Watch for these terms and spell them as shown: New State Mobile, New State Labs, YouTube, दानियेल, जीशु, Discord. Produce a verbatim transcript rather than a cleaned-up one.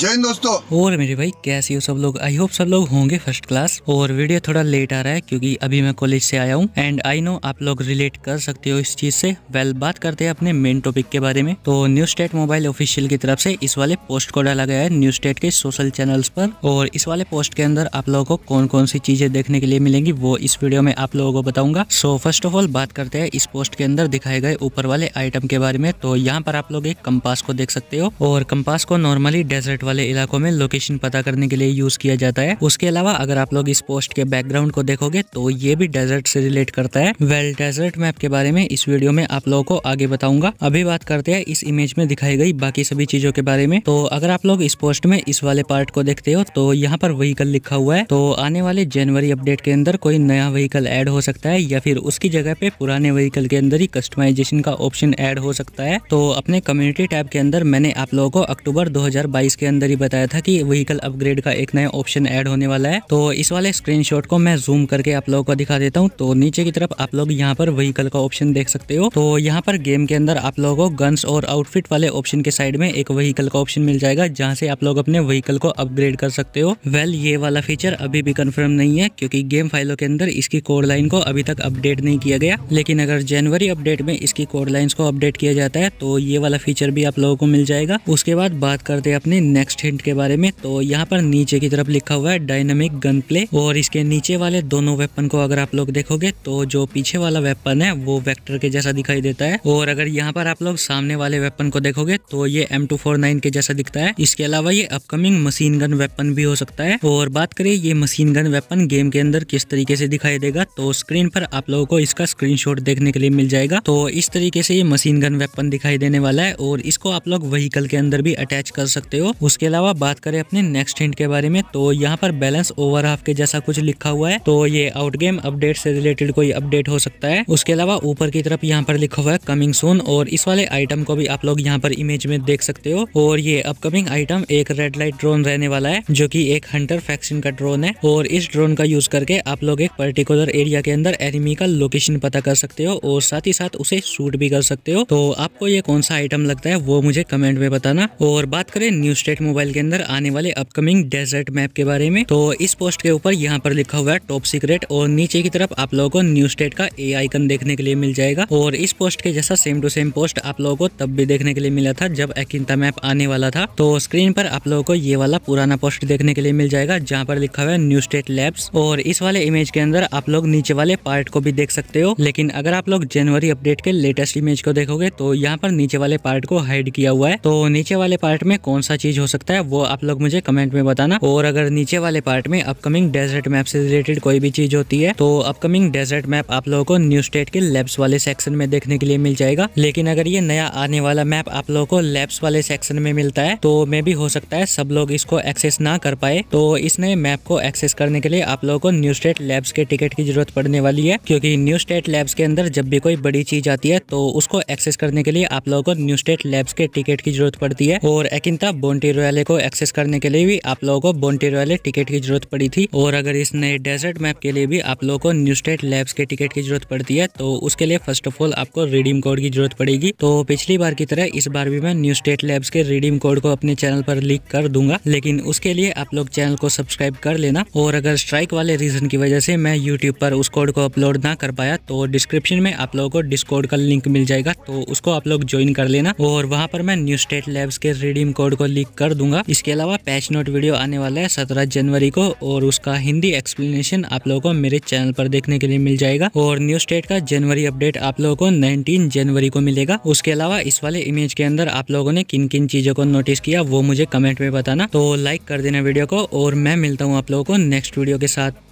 जय हिंद दोस्तों। और मेरे भाई कैसे हो सब लोग, आई होप सब लोग होंगे फर्स्ट क्लास। और वीडियो थोड़ा लेट आ रहा है क्योंकि अभी मैं कॉलेज से आया हूँ एंड आई नो आप लोग रिलेट कर सकते हो इस चीज से। वेल बात करते हैं अपने मेन टॉपिक के बारे में। तो न्यू स्टेट मोबाइल ऑफिशियल की तरफ से इस वाले पोस्ट को डाला गया है न्यू स्टेट के सोशल चैनल्स पर। और इस वाले पोस्ट के अंदर आप लोगों को कौन कौन सी चीजें देखने के लिए मिलेंगी वो इस वीडियो में आप लोगों को बताऊंगा। सो फर्स्ट ऑफ ऑल बात करते हैं इस पोस्ट के अंदर दिखाए गए ऊपर वाले आइटम के बारे में। तो यहाँ पर आप लोग एक कंपास को देख सकते हो और कंपास को नॉर्मली डेजर्ट वाले इलाकों में लोकेशन पता करने के लिए यूज किया जाता है। उसके अलावा अगर आप लोग इस पोस्ट के बैकग्राउंड को देखोगे तो ये भी डेजर्ट से रिलेट करता है। वेल डेजर्ट मैप के बारे में इस वीडियो में आप लोगों को आगे बताऊंगा। अभी बात करते हैं इस इमेज में दिखाई गई बाकी सभी चीजों के बारे में। तो अगर आप लोग इस पोस्ट में इस वाले पार्ट को देखते हो तो यहाँ पर व्हीकल लिखा हुआ है। तो आने वाले जनवरी अपडेट के अंदर कोई नया व्हीकल एड हो सकता है या फिर उसकी जगह पे पुराने व्हीकल के अंदर ही कस्टमाइजेशन का ऑप्शन एड हो सकता है। तो अपने कम्युनिटी टैब के अंदर मैंने आप लोगों को अक्टूबर दो हजार बाईस के अंदर ही बताया था कि व्हीकल अपग्रेड का एक नया ऑप्शन ऐड होने वाला है। तो इस वाले स्क्रीनशॉट को मैं जूम करके आप लोगों को दिखा देता हूं। तो नीचे की तरफ आप लोग यहां पर व्हीकल का ऑप्शन देख सकते हो। तो यहां पर गेम के अंदर आप लोगों को गन्स और आउटफिट वाले ऑप्शन के साइड में एक व्हीकल का ऑप्शन मिल जाएगा जहां से आप लोग अपने व्हीकल को अपग्रेड कर सकते हो। वेल ये वाला फीचर अभी भी कंफर्म नहीं है क्योंकि गेम फाइलों के अंदर इसकी कोड लाइन को अभी तक अपडेट नहीं किया गया, लेकिन अगर जनवरी अपडेट में इसकी कोड लाइन को अपडेट किया जाता है तो ये वाला फीचर भी आप लोगों को मिल जाएगा। उसके बाद बात करते हैं अपने नेक्स्ट हिंट के बारे में। तो यहाँ पर नीचे की तरफ लिखा हुआ है डायनामिक गन प्ले और इसके नीचे वाले दोनों वेपन को अगर आप लोग देखोगे तो जो पीछे वाला वेपन है वो वेक्टर के जैसा दिखाई देता है और अगर यहाँ पर आप लोग सामने वाले वेपन को देखोगे तो ये एम टू फोर नाइन के जैसा दिखता है। इसके अलावा ये अपकमिंग मशीन गन वेपन भी हो सकता है। और बात करें ये मशीन गन वेपन गेम के अंदर किस तरीके से दिखाई देगा तो स्क्रीन पर आप लोगों को इसका स्क्रीनशॉट देखने के लिए मिल जाएगा। तो इस तरीके से ये मशीन गन वेपन दिखाई देने वाला है और इसको आप लोग व्हीकल के अंदर भी अटैच कर सकते हो। उसके अलावा बात करें अपने नेक्स्ट हिंट के बारे में तो यहाँ पर बैलेंस ओवर हाफ के जैसा कुछ लिखा हुआ है। तो ये आउट गेम अपडेट से रिलेटेड कोई अपडेट हो सकता है। उसके अलावा ऊपर की तरफ यहाँ पर लिखा हुआ है कमिंग सून और इस वाले आइटम को भी आप लोग यहाँ पर इमेज में देख सकते हो। और ये अपकमिंग आइटम एक रेड लाइट ड्रोन रहने वाला है जो की एक हंटर फैक्शन का ड्रोन है और इस ड्रोन का यूज करके आप लोग एक पर्टिकुलर एरिया के अंदर एनिमी का लोकेशन पता कर सकते हो और साथ ही साथ उसे शूट भी कर सकते हो। तो आपको ये कौन सा आइटम लगता है वो मुझे कमेंट में बताना। और बात करें न्यू स्टेट मोबाइल के अंदर आने वाले अपकमिंग डेजर्ट मैप के बारे में तो इस पोस्ट के ऊपर यहाँ पर लिखा हुआ है टॉप सीक्रेट और नीचे की तरफ आप लोगों को न्यू स्टेट का ए आइकन देखने के लिए मिल जाएगा। और इस पोस्ट के जैसा सेम टू सेम पोस्ट आप लोगों को तब भी देखने के लिए मिला था जब एकिंता मैप आने वाला था। तो स्क्रीन पर आप लोगों को ये वाला पुराना पोस्ट देखने के लिए मिल जाएगा जहाँ पर लिखा हुआ है न्यू स्टेट लैब्स और इस वाले इमेज के अंदर आप लोग नीचे वाले पार्ट को भी देख सकते हो। लेकिन अगर आप लोग जनवरी अपडेट के लेटेस्ट इमेज को देखोगे तो यहाँ पर नीचे वाले पार्ट को हाइड किया हुआ है। तो नीचे वाले पार्ट में कौन सा चीज हो सकता है वो आप लोग मुझे कमेंट में बताना। और अगर नीचे वाले पार्ट में अपकमिंग डेजर्ट मैप से रिलेटेड कोई भी चीज होती है तो अपकमिंग डेजर्ट मैप आप लोगों को न्यू स्टेट के लैब्स वाले सेक्शन में देखने के लिए मिल जाएगा। लेकिन अगर ये नया आने वाला मैप आप लोगों को लैब्स वाले सेक्शन में मिलता है तो मे भी हो सकता है सब लोग इसको एक्सेस ना कर पाए। तो इस नए मैप को एक्सेस करने के लिए आप लोगों को न्यू स्टेट लैब्स के टिकट की जरूरत पड़ने वाली है क्योंकि न्यू स्टेट लैब्स के अंदर जब भी कोई बड़ी चीज आती है तो उसको एक्सेस करने के लिए आप लोगों को न्यू स्टेट लैब्स के टिकट की जरूरत पड़ती है। और एकिंता बोंटी रॉयले को एक्सेस करने के लिए भी आप लोगों को बोंटी रॉयले टिकट की जरूरत पड़ी थी। और अगर इस नए डेजर्ट मैप के लिए भी आप लोगों को न्यू स्टेट लैब्स के टिकट की जरूरत पड़ती है तो उसके लिए फर्स्ट ऑफ ऑल आपको रिडीम कोड की जरूरत पड़ेगी। तो पिछली बार की तरह इस बार भी मैं न्यू स्टेट लैब्स के रिडीम कोड को अपने चैनल पर लीक कर दूंगा, लेकिन उसके लिए आप लोग चैनल को सब्सक्राइब कर लेना। और अगर स्ट्राइक वाले रीजन की वजह से मैं यूट्यूब पर उस कोड को अपलोड ना कर पाया तो डिस्क्रिप्शन में आप लोगों को डिस्कॉर्ड का लिंक मिल जाएगा, तो उसको आप लोग ज्वाइन कर लेना और वहाँ पर मैं न्यू स्टेट लैब्स के रिडीम कोड को लीक कर दूंगा। इसके अलावा पैच नोट वीडियो आने वाला है सत्रह जनवरी को और उसका हिंदी एक्सप्लेनेशन आप लोगों को मेरे चैनल पर देखने के लिए मिल जाएगा। और न्यू स्टेट का जनवरी अपडेट आप लोगों को उन्नीस जनवरी को मिलेगा। उसके अलावा इस वाले इमेज के अंदर आप लोगों ने किन किन चीजों को नोटिस किया वो मुझे कमेंट में बताना। तो लाइक कर देना वीडियो को और मैं मिलता हूँ आप लोगों को नेक्स्ट वीडियो के साथ।